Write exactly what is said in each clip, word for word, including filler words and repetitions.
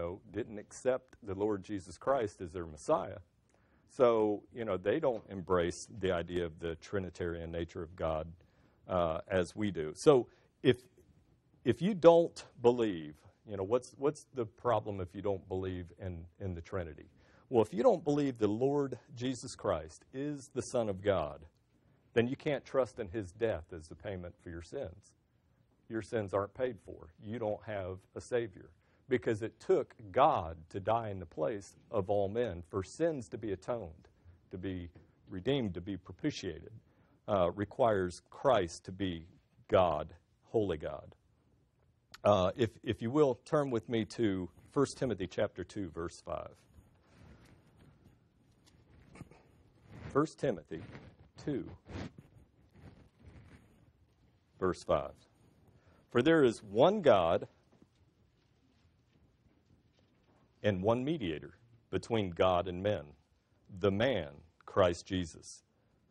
know, didn't accept the Lord Jesus Christ as their Messiah. So, you know, they don't embrace the idea of the Trinitarian nature of God uh, as we do. So if if you don't believe, you know, what's what's the problem if you don't believe in, in the Trinity? Well, if you don't believe the Lord Jesus Christ is the Son of God, then you can't trust in his death as the payment for your sins. Your sins aren't paid for. You don't have a Savior, because it took God to die in the place of all men for sins to be atoned, to be redeemed, to be propitiated. Uh, requires Christ to be God, holy God. Uh, if, if you will, turn with me to First Timothy chapter two, verse five. First Timothy two, verse five. For there is one God and one mediator between God and men, the man, Christ Jesus,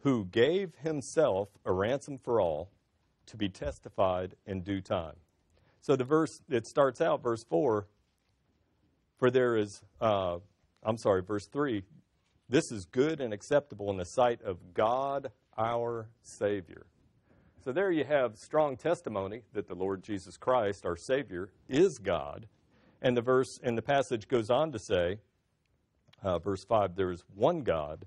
who gave himself a ransom for all, to be testified in due time. So the verse, it starts out, verse four, for there is, uh, I'm sorry, verse three, this is good and acceptable in the sight of God our Savior. So there you have strong testimony that the Lord Jesus Christ, our Savior, is God. And the verse in the passage goes on to say, uh, verse five, there is one God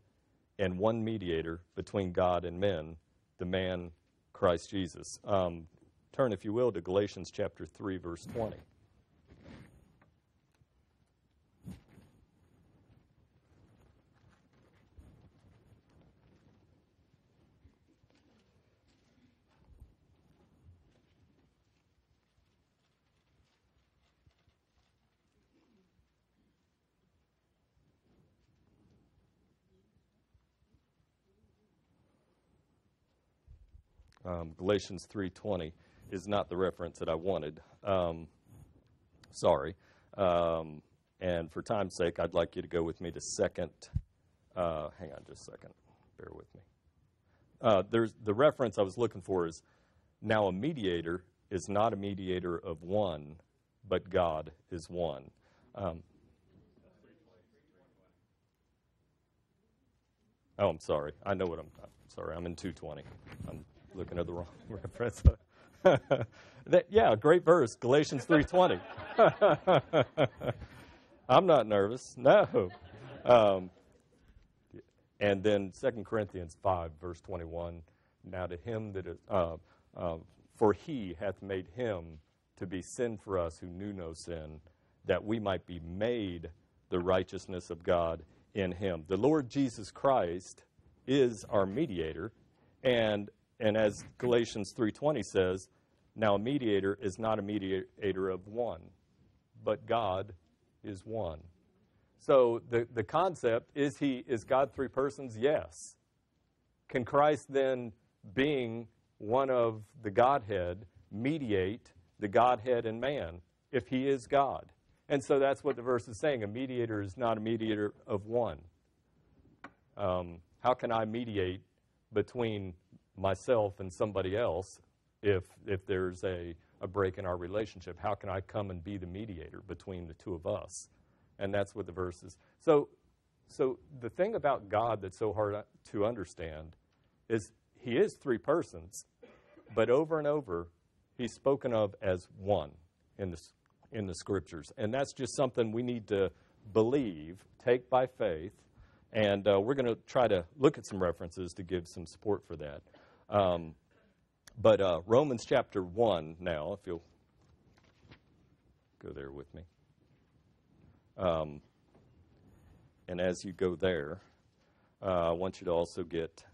and one mediator between God and men, the man Christ Jesus. Um, turn, if you will, to Galatians chapter three, verse twenty. Um, Galatians three twenty is not the reference that I wanted. Um, sorry. Um, and for time's sake, I'd like you to go with me to second. Uh, hang on just a second. Bear with me. Uh, there's the reference I was looking for is, now a mediator is not a mediator of one, but God is one. Um, oh, I'm sorry. I know what I'm, I'm sorry. I'm in two twenty. I'm looking at the wrong reference. that, yeah, great verse, Galatians three twenty. I'm not nervous, no. Um, and then Second Corinthians five, verse twenty-one, now to him that is, uh, uh, for he hath made him to be sin for us who knew no sin, that we might be made the righteousness of God in him. The Lord Jesus Christ is our mediator, and And as Galatians three twenty says, now a mediator is not a mediator of one, but God is one. So the, the concept is, he is God three persons? Yes. Can Christ then, being one of the Godhead, mediate the Godhead and man if he is God? And so that's what the verse is saying. A mediator is not a mediator of one. Um, how can I mediate between myself and somebody else if if there's a, a break in our relationship? How can I come and be the mediator between the two of us? And that's what the verse is. So, so the thing about God that's so hard to understand is he is three persons, but over and over he's spoken of as one in the, in the scriptures. And that's just something we need to believe, take by faith, and uh, we're going to try to look at some references to give some support for that. Um, but uh, Romans chapter one now, if you'll go there with me. Um, and as you go there, uh, I want you to also get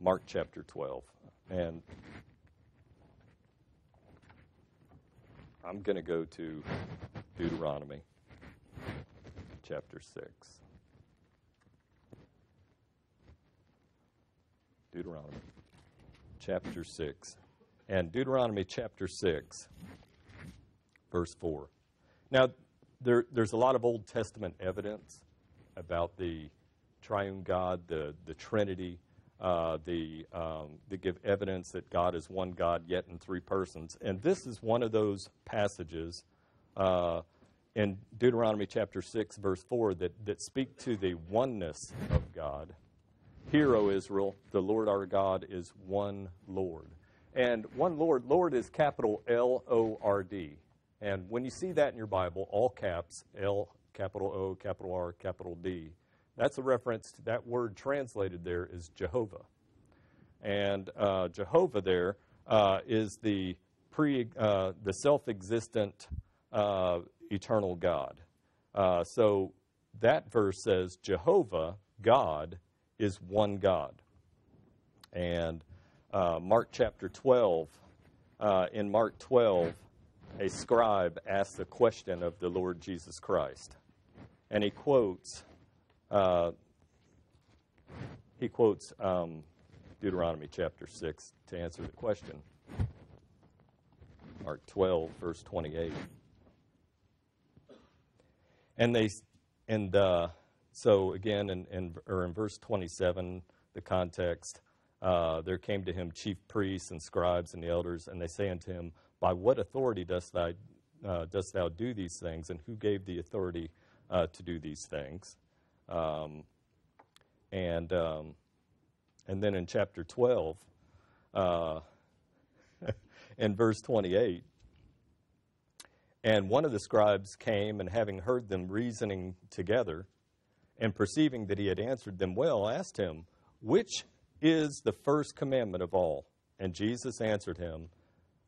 Mark chapter twelve. And I'm going to go to Deuteronomy chapter six. Deuteronomy chapter six. And Deuteronomy chapter six, verse four. Now, there, there's a lot of Old Testament evidence about the triune God, the, the Trinity, uh, the, um, that give evidence that God is one God, yet in three persons. And this is one of those passages uh, in Deuteronomy chapter six, verse four, that, that speak to the oneness of God. Hear, O Israel, the Lord our God is one Lord. And one Lord, Lord is capital L O R D. And when you see that in your Bible, all caps, L, capital O, capital R, capital D, that's a reference to that word translated there is Jehovah. And uh, Jehovah there uh, is the, pre, uh, the self-existent uh, eternal God. Uh, so that verse says, Jehovah, God, is one God. And uh, Mark chapter twelve, uh, in Mark twelve, a scribe asks the question of the Lord Jesus Christ. And he quotes, uh, he quotes um, Deuteronomy chapter six to answer the question. Mark twelve, verse twenty-eight. And they, and uh, so again, in, in, or in verse twenty-seven, the context, uh, there came to him chief priests and scribes and the elders, and they say unto him, by what authority dost thou, uh, dost thou do these things, and who gave the authority uh, to do these things? Um, and, um, and then in chapter twelve, uh, in verse twenty-eight, and one of the scribes came, and having heard them reasoning together, and perceiving that he had answered them well, asked him, which is the first commandment of all? And Jesus answered him,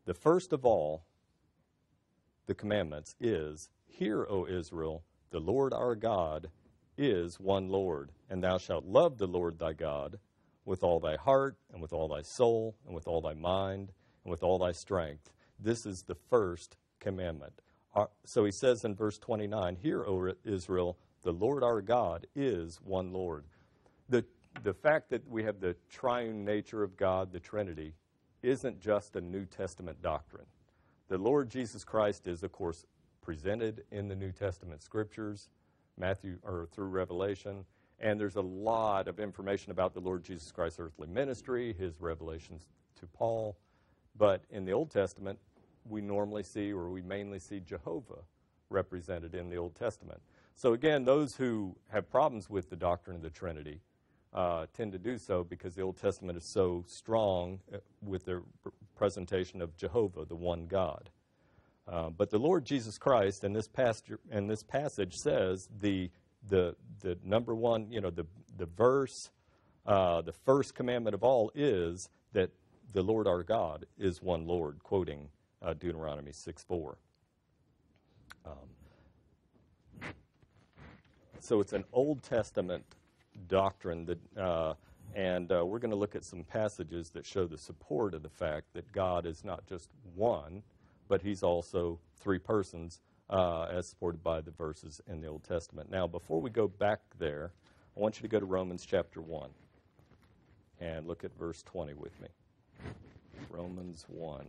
the first of all the commandments is, hear, O Israel, the Lord our God is one Lord, and thou shalt love the Lord thy God with all thy heart, and with all thy soul, and with all thy mind, and with all thy strength. This is the first commandment. So he says in verse twenty-nine, hear, O Israel, the Lord our God is one Lord. The, the fact that we have the triune nature of God, the Trinity, isn't just a New Testament doctrine. The Lord Jesus Christ is, of course, presented in the New Testament scriptures, Matthew or through Revelation, and there's a lot of information about the Lord Jesus Christ's earthly ministry, his revelations to Paul, but in the Old Testament, we normally see, or we mainly see, Jehovah represented in the Old Testament. So again, those who have problems with the doctrine of the Trinity uh, tend to do so because the Old Testament is so strong with their presentation of Jehovah, the one God. Uh, but the Lord Jesus Christ in this, pastor, in this passage says the, the, the number one, you know, the, the verse, uh, the first commandment of all is that the Lord our God is one Lord, quoting Uh, Deuteronomy six four. Um, so it's an Old Testament doctrine, that, uh, and uh, we're going to look at some passages that show the support of the fact that God is not just one, but he's also three persons, uh, as supported by the verses in the Old Testament. Now, before we go back there, I want you to go to Romans chapter one and look at verse twenty with me. Romans one.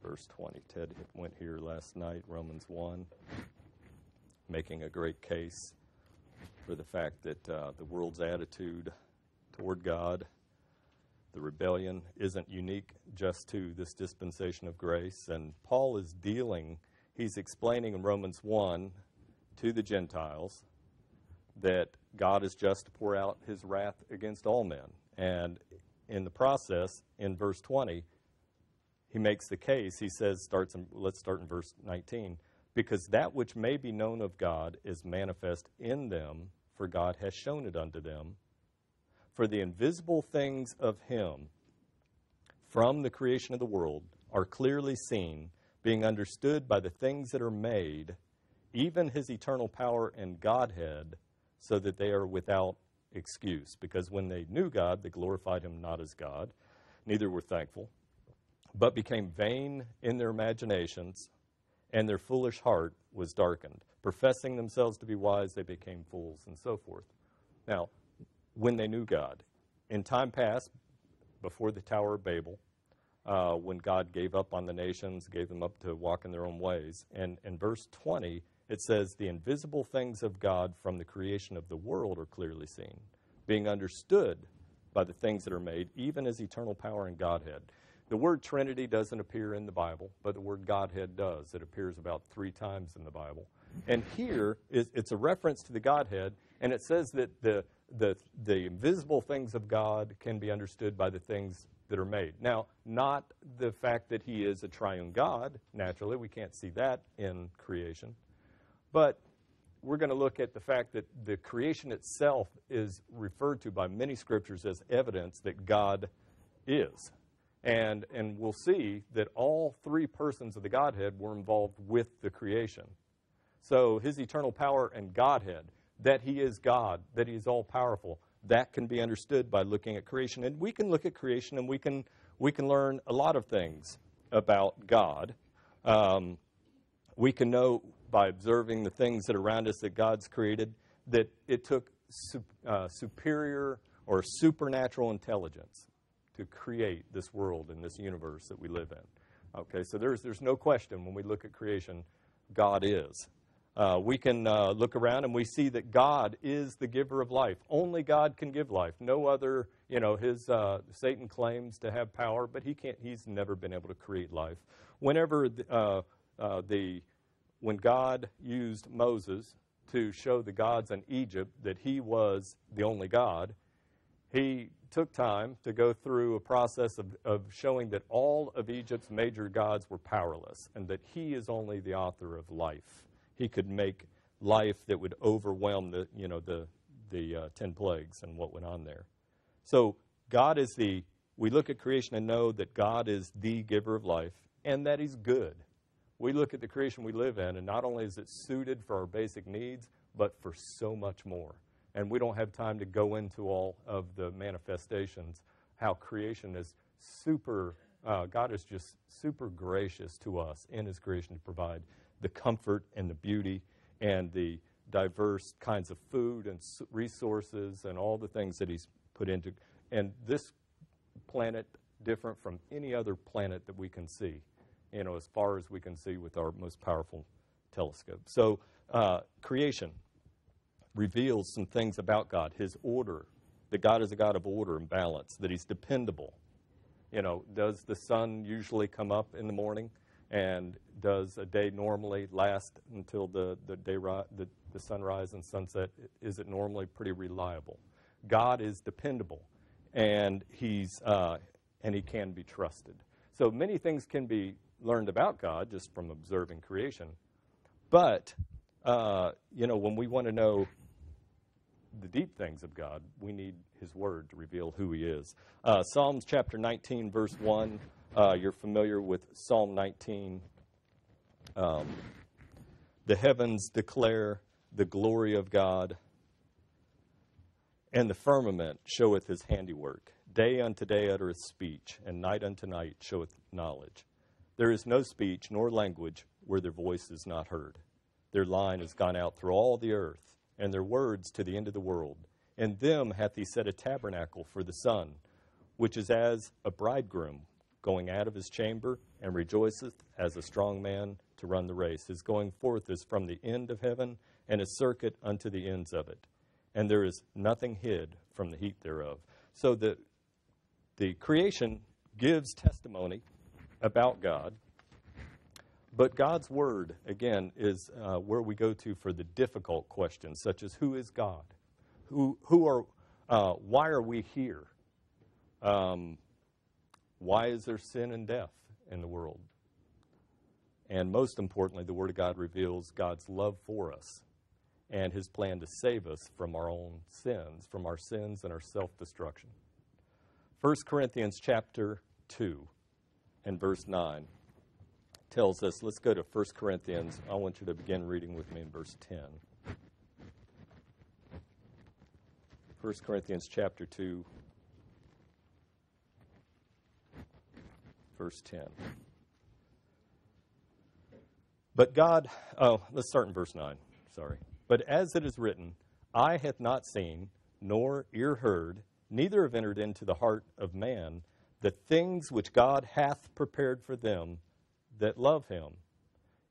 Verse twenty, Ted went here last night, Romans one, making a great case for the fact that uh, the world's attitude toward God, the rebellion, isn't unique just to this dispensation of grace. And Paul is dealing, he's explaining in Romans one to the Gentiles that God is just to pour out his wrath against all men. And in the process, in verse twenty, he makes the case, he says, starts in, let's start in verse nineteen, because that which may be known of God is manifest in them, for God has shown it unto them. For the invisible things of him from the creation of the world are clearly seen, being understood by the things that are made, even his eternal power and Godhead, so that they are without excuse. Because when they knew God, they glorified him not as God, neither were thankful, but became vain in their imaginations, and their foolish heart was darkened. Professing themselves to be wise, they became fools, and so forth. Now, when they knew God, in time past, before the Tower of Babel, uh, when God gave up on the nations, gave them up to walk in their own ways, and in verse twenty, it says, the invisible things of God from the creation of the world are clearly seen, being understood by the things that are made, even as eternal power and Godhead. The word Trinity doesn't appear in the Bible, but the word Godhead does. It appears about three times in the Bible. And here, is, it's a reference to the Godhead, and it says that the, the, the invisible things of God can be understood by the things that are made. Now, not the fact that he is a triune God, naturally, we can't see that in creation, but we're going to look at the fact that the creation itself is referred to by many scriptures as evidence that God is. And, and we'll see that all three persons of the Godhead were involved with the creation. So his eternal power and Godhead, that he is God, that he is all-powerful, that can be understood by looking at creation. And we can look at creation, and we can, we can learn a lot of things about God. Um, we can know by observing the things that are around us that God's created, that it took su uh, superior or supernatural intelligence to create this world and this universe that we live in. Okay, so there's, there's no question when we look at creation, God is. Uh, we can uh, look around and we see that God is the giver of life. Only God can give life. No other, you know, his, uh, Satan claims to have power, but he can't, he's never been able to create life. Whenever the, uh, uh, the, when God used Moses to show the gods in Egypt that he was the only God, he took time to go through a process of, of showing that all of Egypt's major gods were powerless and that he is only the author of life. He could make life that would overwhelm the, you know, the, the uh, ten plagues and what went on there. So God is the, we look at creation and know that God is the giver of life and that he's good. We look at the creation we live in, and not only is it suited for our basic needs, but for so much more. And we don't have time to go into all of the manifestations, how creation is super, uh, God is just super gracious to us in his creation to provide the comfort and the beauty and the diverse kinds of food and resources and all the things that he's put into. And this planet, different from any other planet that we can see, you know, as far as we can see with our most powerful telescope. So uh, creation reveals some things about God, his order, that God is a God of order and balance, that he's dependable. You know, does the sun usually come up in the morning? And does a day normally last until the, the, day ri the, the sunrise and sunset? Is it normally pretty reliable? God is dependable, and, he's, uh, and he can be trusted. So many things can be learned about God just from observing creation, but Uh, you know, when we want to know the deep things of God, we need his word to reveal who he is. Uh, Psalms chapter nineteen, verse one, uh, you're familiar with Psalm nineteen. Um, the heavens declare the glory of God, and the firmament showeth his handiwork. Day unto day uttereth speech, and night unto night showeth knowledge. There is no speech nor language where their voice is not heard. Their line has gone out through all the earth, and their words to the end of the world. In them hath he set a tabernacle for the sun, which is as a bridegroom going out of his chamber, and rejoiceth as a strong man to run the race. His going forth is from the end of heaven, and his circuit unto the ends of it. And there is nothing hid from the heat thereof. So the, the creation gives testimony about God. But God's word, again, is uh, where we go to for the difficult questions, such as who is God? Who, who are, uh, why are we here? Um, why is there sin and death in the world? And most importantly, the word of God reveals God's love for us and his plan to save us from our own sins, from our sins and our self-destruction. First Corinthians chapter two and verse nine. Tells us, let's go to First Corinthians. I want you to begin reading with me in verse ten. First Corinthians chapter two, verse ten. But God, oh, let's start in verse nine, sorry. But as it is written, eye hath not seen, nor ear heard, neither have entered into the heart of man, the things which God hath prepared for them that love him.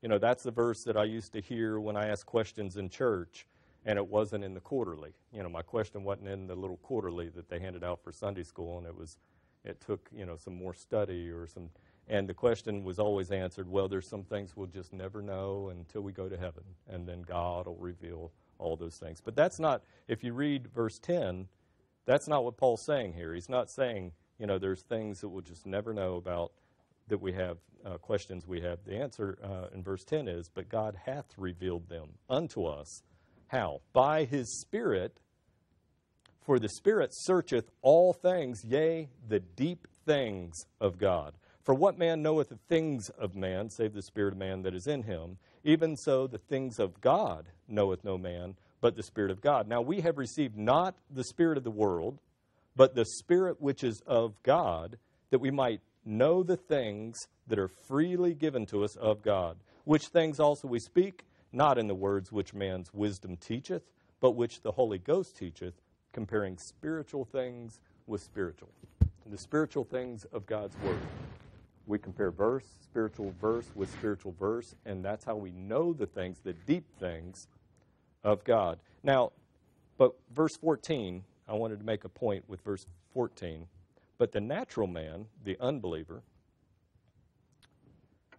You know, that's the verse that I used to hear when I asked questions in church, and it wasn't in the quarterly. You know, my question wasn't in the little quarterly that they handed out for Sunday school, and it was, It took, you know, some more study or some, and the question was always answered, well, there's some things we'll just never know until we go to heaven, and then God will reveal all those things. But that's not, if you read verse ten, that's not what Paul's saying here. He's not saying, you know, there's things that we'll just never know about, that we have, uh, questions we have. The answer uh, in verse ten is, but God hath revealed them unto us. How? By his Spirit, for the Spirit searcheth all things, yea, the deep things of God. For what man knoweth the things of man, save the spirit of man that is in him? Even so the things of God knoweth no man, but the Spirit of God. Now we have received not the spirit of the world, but the Spirit which is of God, that we might know the things that are freely given to us of God, which things also we speak, not in the words which man's wisdom teacheth, but which the Holy Ghost teacheth, comparing spiritual things with spiritual. The spiritual things of God's Word. We compare verse, spiritual verse with spiritual verse, and that's how we know the things, the deep things of God. Now, but verse fourteen, I wanted to make a point with verse fourteen. But the natural man, the unbeliever,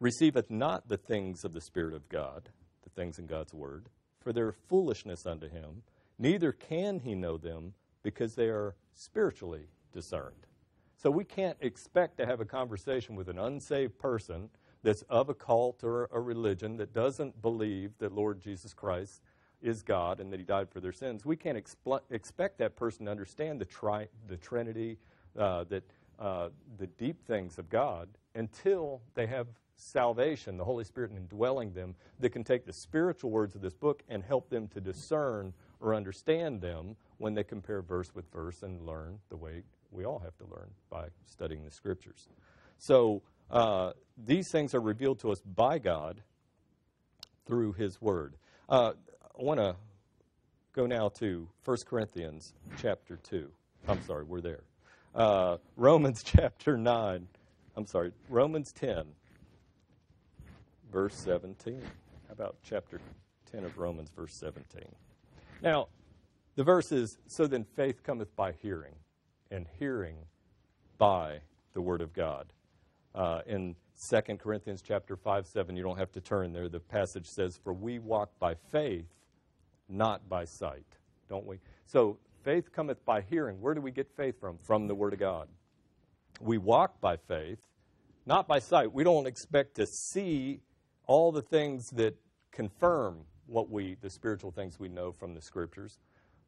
receiveth not the things of the Spirit of God, the things in God's Word, for they are foolishness unto him, neither can he know them, because they are spiritually discerned. So we can't expect to have a conversation with an unsaved person that's of a cult or a religion that doesn't believe that Lord Jesus Christ is God and that he died for their sins. We can't expect that person to understand the, tri the Trinity, Uh, that uh, the deep things of God, until they have salvation, the Holy Spirit indwelling them, that can take the spiritual words of this book and help them to discern or understand them when they compare verse with verse and learn the way we all have to learn by studying the Scriptures. So uh, these things are revealed to us by God through his Word. Uh, I want to go now to First Corinthians chapter two. I'm sorry, we're there. Uh, Romans chapter nine, I'm sorry, Romans ten, verse seventeen. How about chapter ten of Romans, verse seventeen? Now, the verse is, so then faith cometh by hearing, and hearing by the Word of God. Uh, in Second Corinthians chapter five, seven, you don't have to turn there. The passage says, for we walk by faith, not by sight, don't we? So, faith cometh by hearing. Where do we get faith from? From the Word of God. We walk by faith, not by sight. We don't expect to see all the things that confirm what we, the spiritual things we know from the Scriptures,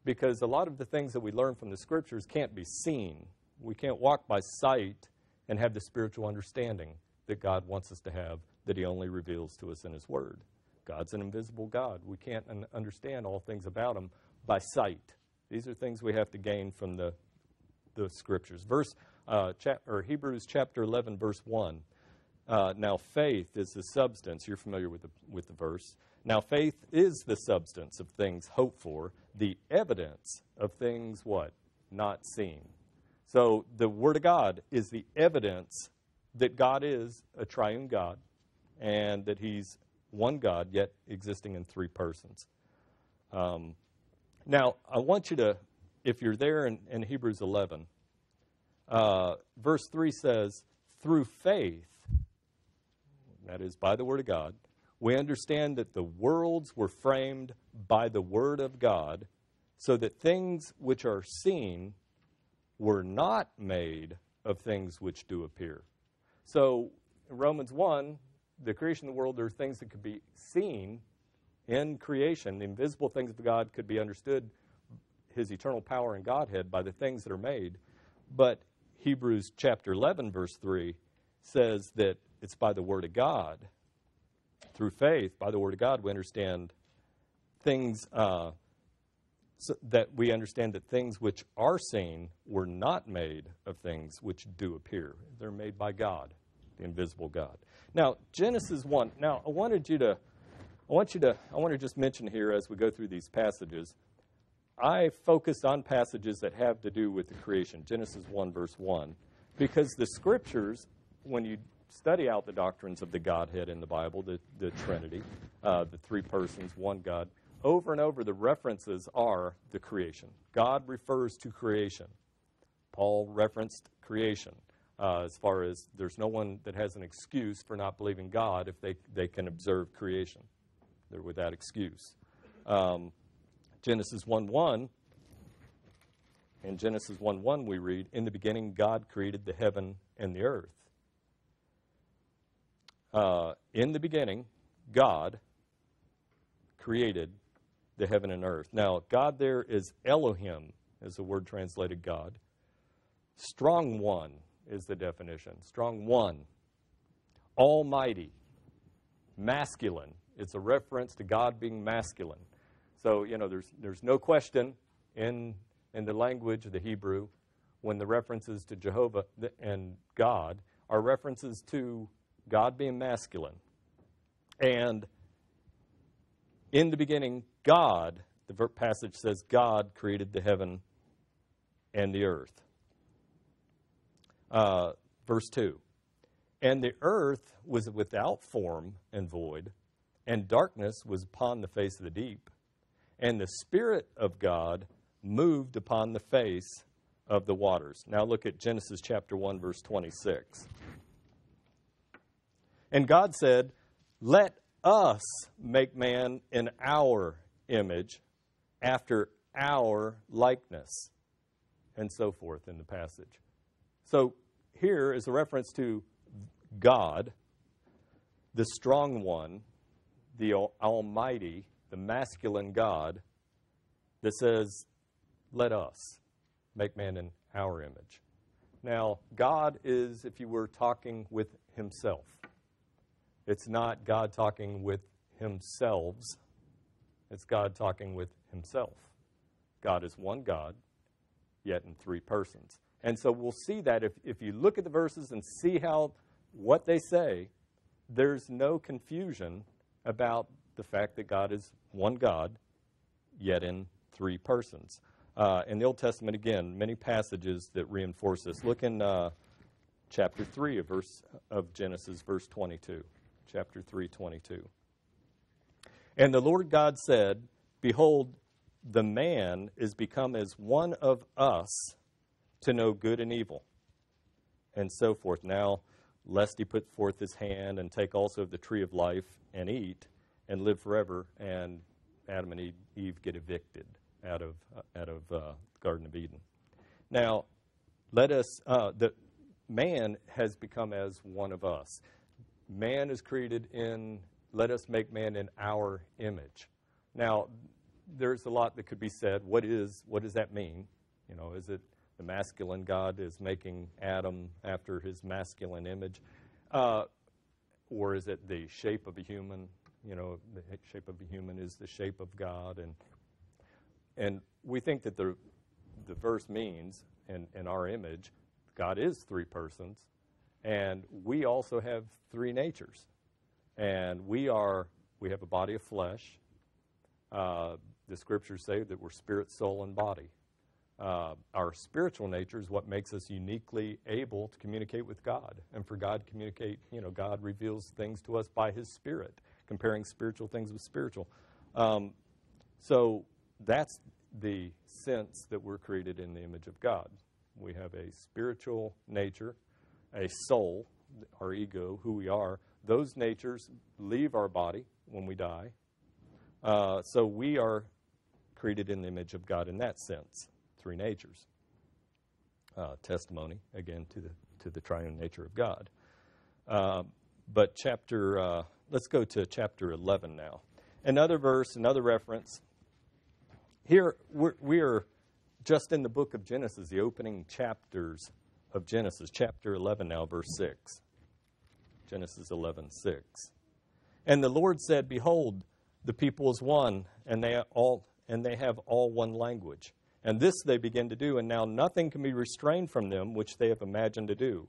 because a lot of the things that we learn from the Scriptures can't be seen. We can't walk by sight and have the spiritual understanding that God wants us to have, that he only reveals to us in his Word. God's an invisible God. We can't understand all things about him by sight. These are things we have to gain from the, the Scriptures. Verse, uh, chap or Hebrews chapter eleven, verse one. Uh, now faith is the substance. You're familiar with the, with the verse. Now faith is the substance of things hoped for, the evidence of things what? Not seen. So the Word of God is the evidence that God is a triune God and that he's one God yet existing in three persons. Um, Now, I want you to, if you're there in, in Hebrews eleven, uh, verse three says, through faith, that is by the Word of God, we understand that the worlds were framed by the Word of God, so that things which are seen were not made of things which do appear. So, in Romans one, the creation of the world, there are things that could be seen. In creation, the invisible things of God could be understood, his eternal power and Godhead, by the things that are made. But Hebrews chapter eleven, verse three, says that it's by the Word of God. Through faith, by the Word of God, we understand things, uh, so that we understand that things which are seen were not made of things which do appear. They're made by God, the invisible God. Now, Genesis one. Now, I wanted you to... I want you to, I want to just mention here as we go through these passages, I focused on passages that have to do with the creation, Genesis one, verse one, because the Scriptures, when you study out the doctrines of the Godhead in the Bible, the, the Trinity, uh, the three persons, one God, over and over the references are the creation. God refers to creation. Paul referenced creation. uh, as far as there's no one that has an excuse for not believing God if they, they can observe creation. They're without excuse. Um, Genesis one one, in Genesis one one we read, "In the beginning God created the heaven and the earth." Uh, in the beginning, God created the heaven and earth. Now, God there is Elohim, is the word translated God. Strong one is the definition. Strong one. Almighty. Masculine. It's a reference to God being masculine. So, you know, there's, there's no question in, in the language of the Hebrew when the references to Jehovah and God are references to God being masculine. And in the beginning, God, the passage says, God created the heaven and the earth. Uh, verse two, "And the earth was without form and void, and darkness was upon the face of the deep. And the Spirit of God moved upon the face of the waters." Now look at Genesis chapter one, verse twenty-six. "And God said, let us make man in our image, after our likeness," and so forth in the passage. So here is a reference to God, the strong one, the almighty, the masculine God, that says, let us make man in our image. Now, God is, if you were, talking with himself. It's not God talking with himselves. It's God talking with himself. God is one God, yet in three persons. And so we'll see that if, if you look at the verses and see how what they say, there's no confusion about the fact that God is one God, yet in three persons. Uh, in the Old Testament, again, many passages that reinforce this. Look in uh, chapter three of, verse, of Genesis, verse twenty-two. Chapter three, twenty-two. "And the Lord God said, behold, the man is become as one of us to know good and evil," and so forth. "Now, lest he put forth his hand and take also of the tree of life and eat and live forever," and Adam and Eve get evicted out of uh, out of uh, Garden of Eden. Now, let us, uh, the man has become as one of us. Man is created in, let us make man in our image. Now, there's a lot that could be said. What is, what does that mean? You know, is it the masculine God is making Adam after his masculine image? Uh, or is it the shape of a human? You know, the shape of a human is the shape of God. And and we think that the, the verse means, in, in our image, God is three persons. And we also have three natures, and we are, we have a body of flesh. Uh, the scriptures say that we're spirit, soul, and body. Uh, our spiritual nature is what makes us uniquely able to communicate with God, and for God to communicate, you know, God reveals things to us by his Spirit, comparing spiritual things with spiritual. Um, so that's the sense that we're created in the image of God. We have a spiritual nature, a soul, our ego, who we are. Those natures leave our body when we die. Uh, so we are created in the image of God in that sense, three natures. Uh, testimony, again, to the, to the triune nature of God. Uh, but chapter, uh, let's go to chapter eleven now. Another verse, another reference. Here, we're, we're just in the book of Genesis, the opening chapters of Genesis, chapter eleven now, verse six. Genesis eleven, six. "And the Lord said, behold, the people is one, and they all and they have all one language. And this they begin to do, and now nothing can be restrained from them which they have imagined to do.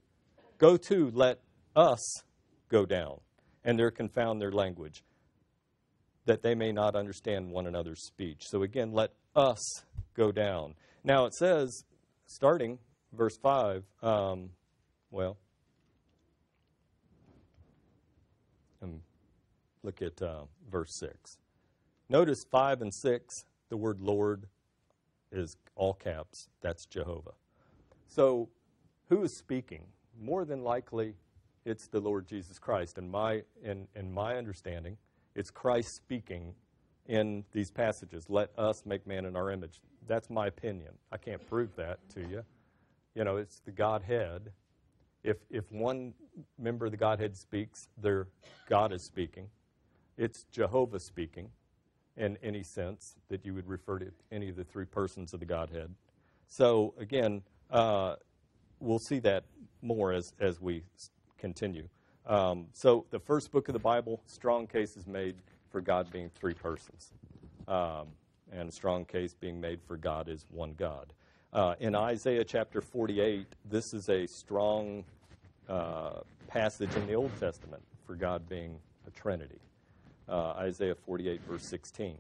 Go to, let us go down, and there confound their language, that they may not understand one another's speech." So again, let us go down. Now it says, starting verse five, um, well, um, look at uh, verse six. Notice five and six, the word Lord is all caps. That's Jehovah. So who is speaking more than likely it's the Lord Jesus Christ. In my, in, in my understanding, it's Christ speaking in these passages, let us make man in our image. That's my opinion. I can't prove that to you. You know, it's the Godhead. If, if one member of the Godhead speaks, their God is speaking. It's Jehovah speaking in any sense that you would refer to any of the three persons of the Godhead. So, again, uh, we'll see that more as, as we continue. Um, so, the first book of the Bible, strong case is made for God being three persons. Um, and a strong case being made for God is one God. Uh, in Isaiah chapter forty-eight, this is a strong uh, passage in the Old Testament for God being a Trinity. Uh, Isaiah forty-eight, verse sixteen.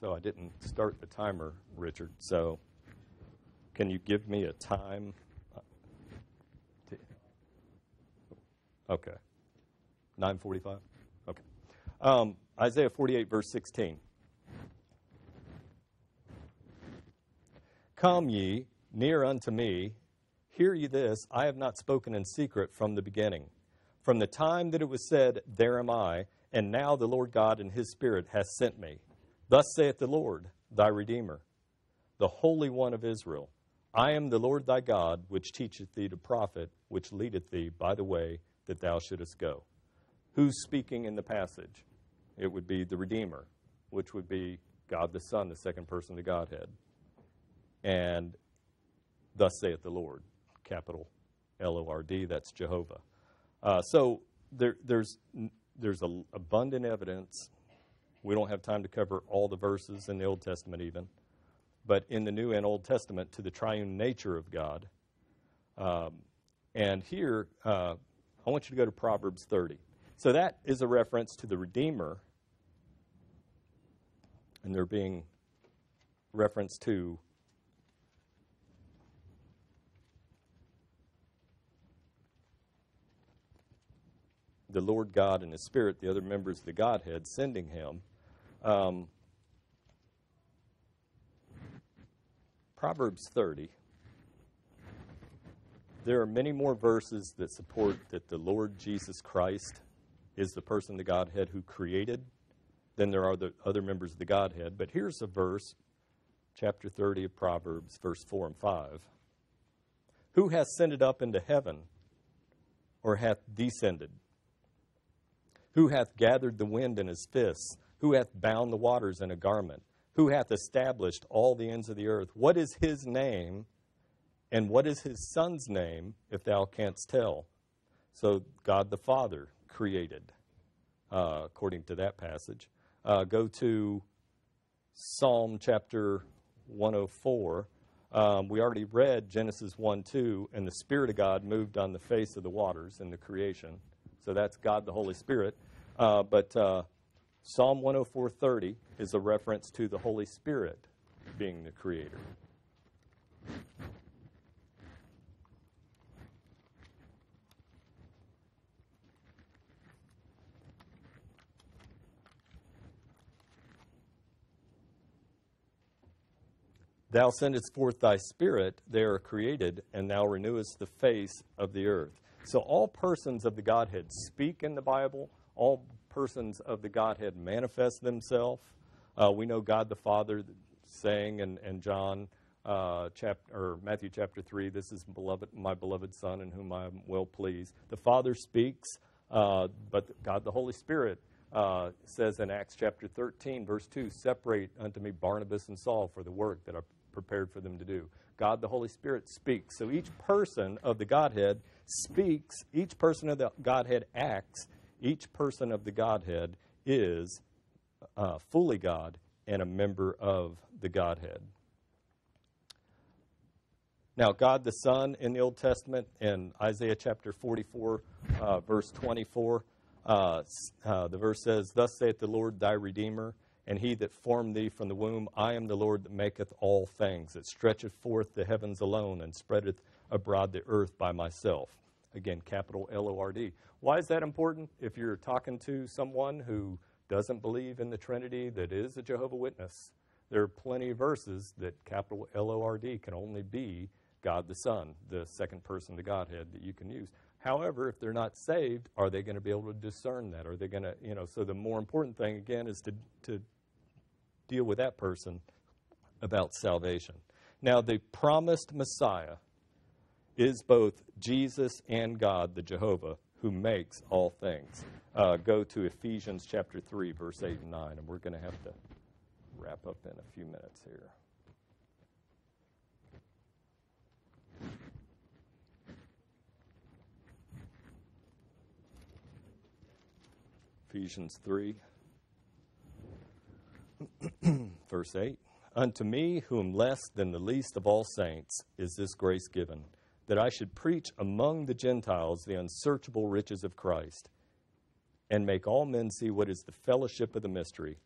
So I didn't start the timer, Richard, so can you give me a time? To, okay. nine forty-five? Okay. Um, Isaiah forty-eight, verse sixteen. Come ye near unto me, hear ye this, I have not spoken in secret from the beginning. From the time that it was said, there am I, and now the Lord God in his Spirit hath sent me. Thus saith the Lord, thy Redeemer, the Holy One of Israel. I am the Lord thy God, which teacheth thee to profit, which leadeth thee by the way that thou shouldest go. Who's speaking in the passage? It would be the Redeemer, which would be God the Son, the second person of the Godhead. And thus saith the Lord, capital L O R D, that's Jehovah. Uh, so there, there's, there's a, abundant evidence. We don't have time to cover all the verses in the Old Testament even, but in the New and Old Testament to the triune nature of God. Um, and here, uh, I want you to go to Proverbs thirty. So that is a reference to the Redeemer, and there being reference to the Lord God and his Spirit, the other members of the Godhead, sending him. Um, Proverbs thirty. There are many more verses that support that the Lord Jesus Christ is the person of the Godhead who created than there are the other members of the Godhead. But here's a verse, chapter thirty of Proverbs, verse four and five. Who hath ascended up into heaven, or hath descended? Who hath gathered the wind in his fists? Who hath bound the waters in a garment? Who hath established all the ends of the earth? What is his name, and what is his son's name, if thou canst tell? So God the Father created, uh, according to that passage. Uh, go to Psalm chapter one oh four. Um, we already read Genesis one two, and the Spirit of God moved on the face of the waters in the creation. So that's God the Holy Spirit. Uh, but... Uh, Psalm one oh four thirty is a reference to the Holy Spirit being the creator. Thou sendest forth thy Spirit, they are created, and thou renewest the face of the earth. So all persons of the Godhead speak in the Bible. All persons of the Godhead manifest themselves. Uh, we know God the Father saying in, in John uh, chapter or Matthew chapter three, "This is beloved, my beloved Son, in whom I am well pleased." The Father speaks, uh, but God the Holy Spirit uh, says in Acts chapter thirteen, verse two, "Separate unto me Barnabas and Saul for the work that I prepared for them to do." God the Holy Spirit speaks. So each person of the Godhead speaks. Each person of the Godhead acts. Each person of the Godhead is uh, fully God and a member of the Godhead. Now, God the Son in the Old Testament, in Isaiah chapter forty-four, uh, verse twenty-four, uh, uh, the verse says, "Thus saith the Lord thy Redeemer, and he that formed thee from the womb, I am the Lord that maketh all things, that stretcheth forth the heavens alone, and spreadeth abroad the earth by myself." Again, capital L O R D. Why is that important? If you're talking to someone who doesn't believe in the Trinity that is a Jehovah's Witness, there are plenty of verses that capital L O R D can only be God the Son, the second person of the Godhead, that you can use. However, if they're not saved, are they going to be able to discern that? Are they going to, you know, so the more important thing, again, is to, to deal with that person about salvation. Now, the promised Messiah is both Jesus and God, the Jehovah, who makes all things. Uh, go to Ephesians chapter three, verse eight and nine, and we're going to have to wrap up in a few minutes here. Ephesians three, verse eight. Unto me, whom less than the least of all saints, is this grace given, that I should preach among the Gentiles the unsearchable riches of Christ, and make all men see what is the fellowship of the mystery,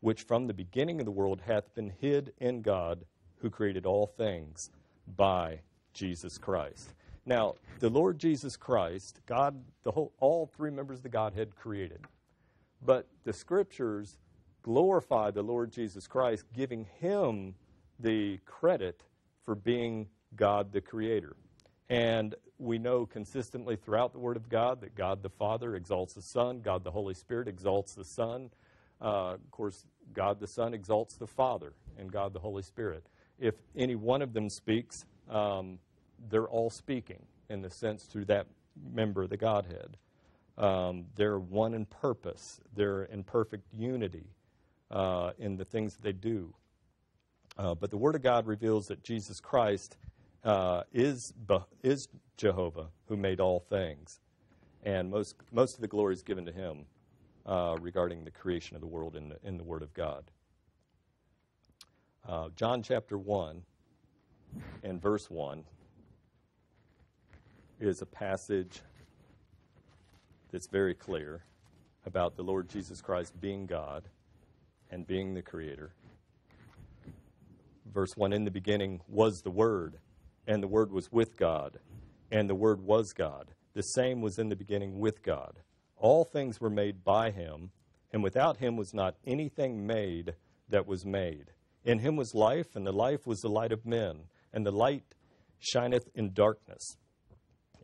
which from the beginning of the world hath been hid in God, who created all things by Jesus Christ. Now, the Lord Jesus Christ, God, the whole, all three members of the Godhead created. But the Scriptures glorify the Lord Jesus Christ, giving him the credit for being God the Creator. And we know consistently throughout the Word of God that God the Father exalts the Son, God the Holy Spirit exalts the Son. Uh, of course, God the Son exalts the Father and God the Holy Spirit. If any one of them speaks, um, they're all speaking in the sense through that member of the Godhead. Um, they're one in purpose. They're in perfect unity uh, in the things that they do. Uh, but the Word of God reveals that Jesus Christ uh, is, is Jehovah, who made all things. And most, most of the glory is given to him uh, regarding the creation of the world in the, in the Word of God. Uh, John chapter one and verse one is a passage that's very clear about the Lord Jesus Christ being God and being the Creator. Verse one, in the beginning was the Word, and the Word was with God, and the Word was God. The same was in the beginning with God. All things were made by him, and without him was not anything made that was made. In him was life, and the life was the light of men, and the light shineth in darkness,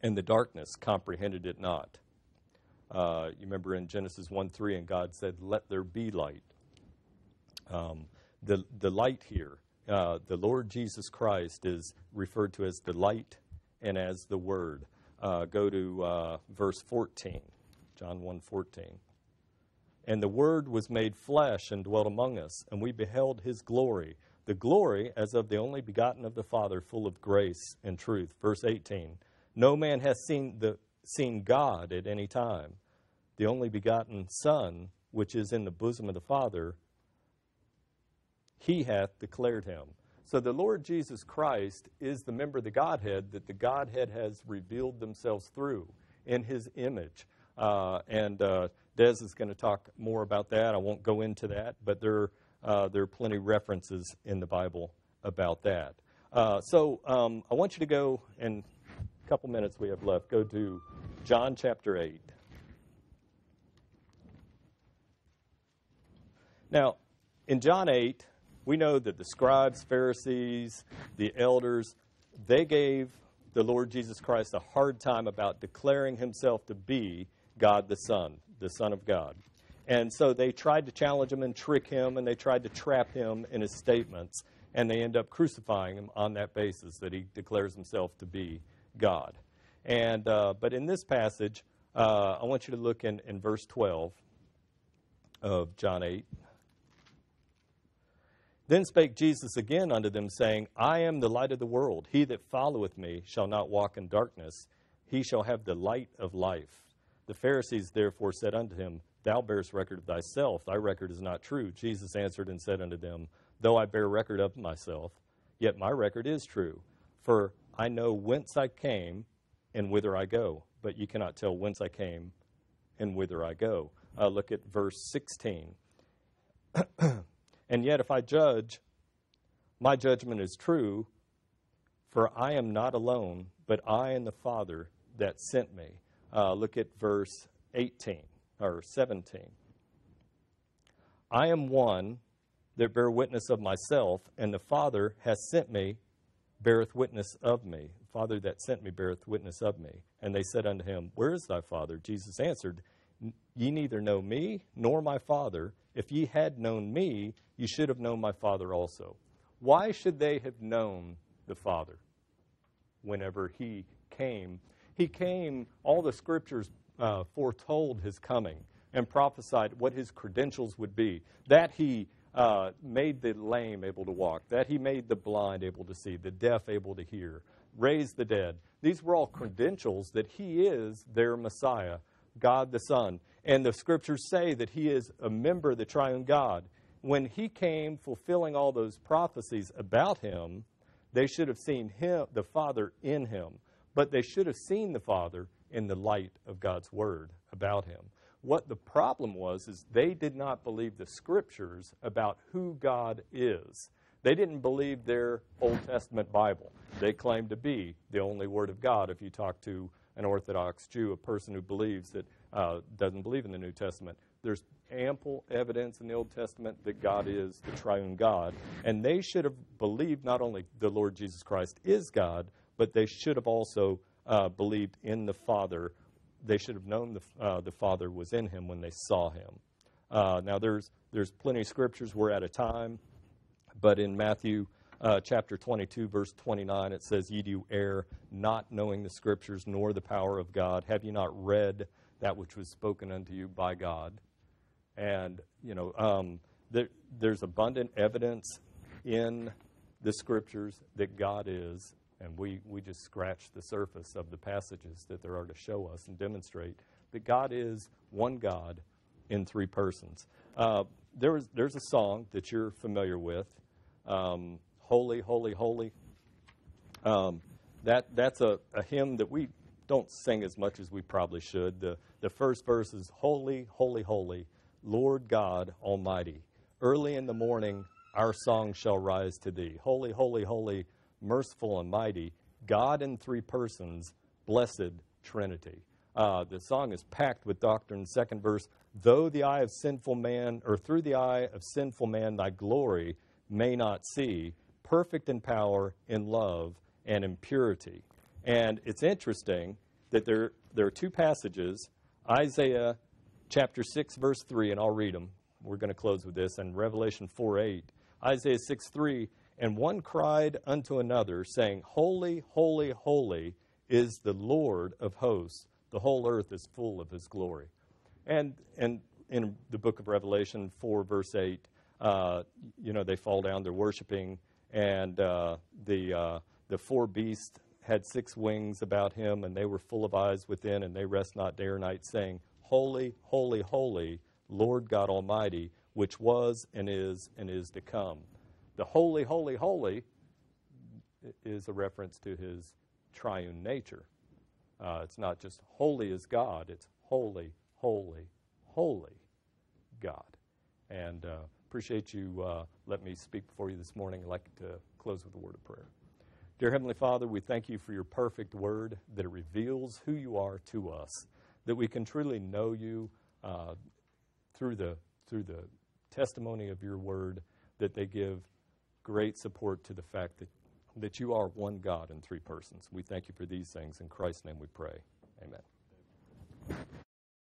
and the darkness comprehended it not. Uh, you remember in Genesis one three, and God said, let there be light. Um, the, the light here, uh, the Lord Jesus Christ is referred to as the light and as the Word. Uh, go to uh, verse fourteen, John one fourteen. And the Word was made flesh and dwelt among us, and we beheld his glory, the glory as of the only begotten of the Father, full of grace and truth. Verse eighteen, no man hath seen the seen God at any time. The only begotten Son, which is in the bosom of the Father, he hath declared him. So the Lord Jesus Christ is the member of the Godhead that the Godhead has revealed themselves through in his image. Uh, and uh, Des is going to talk more about that. I won't go into that, but there, uh, there are plenty of references in the Bible about that. Uh, so um, I want you to go and... couple minutes we have left. Go to John chapter eight. Now, in John eight, we know that the scribes, Pharisees, the elders, they gave the Lord Jesus Christ a hard time about declaring himself to be God the Son, the Son of God. And so they tried to challenge him and trick him, and they tried to trap him in his statements, and they end up crucifying him on that basis, that he declares himself to be God. And, uh, but in this passage, uh, I want you to look in, in verse twelve of John eight. Then spake Jesus again unto them, saying, I am the light of the world. He that followeth me shall not walk in darkness. He shall have the light of life. The Pharisees therefore said unto him, Thou bearest record of thyself. Thy record is not true. Jesus answered and said unto them, Though I bear record of myself, yet my record is true. For I know whence I came and whither I go, but ye cannot tell whence I came and whither I go. Uh, look at verse sixteen. And yet if I judge, my judgment is true, for I am not alone, but I and the Father that sent me. Uh, look at verse eighteen, or seventeen. I am one that bear witness of myself, and the Father has sent me, beareth witness of me. The Father that sent me beareth witness of me. And they said unto him, Where is thy Father? Jesus answered, Ye neither know me nor my Father. If ye had known me, ye should have known my Father also. Why should they have known the Father whenever he came? He came, all the scriptures uh, foretold his coming and prophesied what his credentials would be, that he uh, made the lame able to walk, that he made the blind able to see, the deaf able to hear, raised the dead. These were all credentials that he is their Messiah, God the Son. And the scriptures say that he is a member of the triune God. When he came fulfilling all those prophecies about him, they should have seen him, the Father in him, but they should have seen the Father in the light of God's word about him. What the problem was is they did not believe the scriptures about who God is. They didn't believe their Old Testament Bible. They claimed to be the only word of God. If you talk to an Orthodox Jew, a person who believes that uh, doesn't believe in the New Testament, there's ample evidence in the Old Testament that God is the triune God. And they should have believed not only the Lord Jesus Christ is God, but they should have also uh, believed in the Father. They should have known the, uh, the Father was in him when they saw him. Uh, now, there's, there's plenty of scriptures. We're out of time. But in Matthew uh, chapter twenty-two, verse twenty-nine, it says, Ye do err, not knowing the scriptures nor the power of God. Have ye not read that which was spoken unto you by God? And, you know, um, there, there's abundant evidence in the scriptures that God is, and we, we just scratch the surface of the passages that there are to show us and demonstrate that God is one God in three persons. Uh, there was, there's a song that you're familiar with, um, Holy, Holy, Holy. Um, that, that's a, a hymn that we don't sing as much as we probably should. The, the first verse is, Holy, Holy, Holy, Lord God Almighty. Early in the morning our song shall rise to thee. Holy, holy, holy, merciful and mighty, God in three persons, blessed Trinity. Uh, the song is packed with doctrine. Second verse, though the eye of sinful man, or through the eye of sinful man, thy glory may not see, perfect in power, in love, and in purity. And it's interesting that there, there are two passages, Isaiah chapter six, verse three, and I'll read them. We're going to close with this, and Revelation four eight. Isaiah six three, and one cried unto another, saying, Holy, holy, holy is the Lord of hosts. The whole earth is full of his glory. And, and in the book of Revelation four, verse eight, uh, you know, they fall down, they're worshiping, and uh, the, uh, the four beasts had six wings about him, and they were full of eyes within, and they rest not day or night, saying, Holy, holy, holy, Lord God Almighty, which was and is and is to come. The holy, holy, holy is a reference to his triune nature. Uh, it's not just holy is God, it's holy, holy, holy God. And uh, appreciate you uh, letting me speak before you this morning. I'd like to close with a word of prayer. Dear Heavenly Father, we thank you for your perfect word, that it reveals who you are to us, that we can truly know you uh, through the through the testimony of your word, that they give great support to the fact that, that you are one God in three persons. We thank you for these things. In Christ's name we pray. Amen.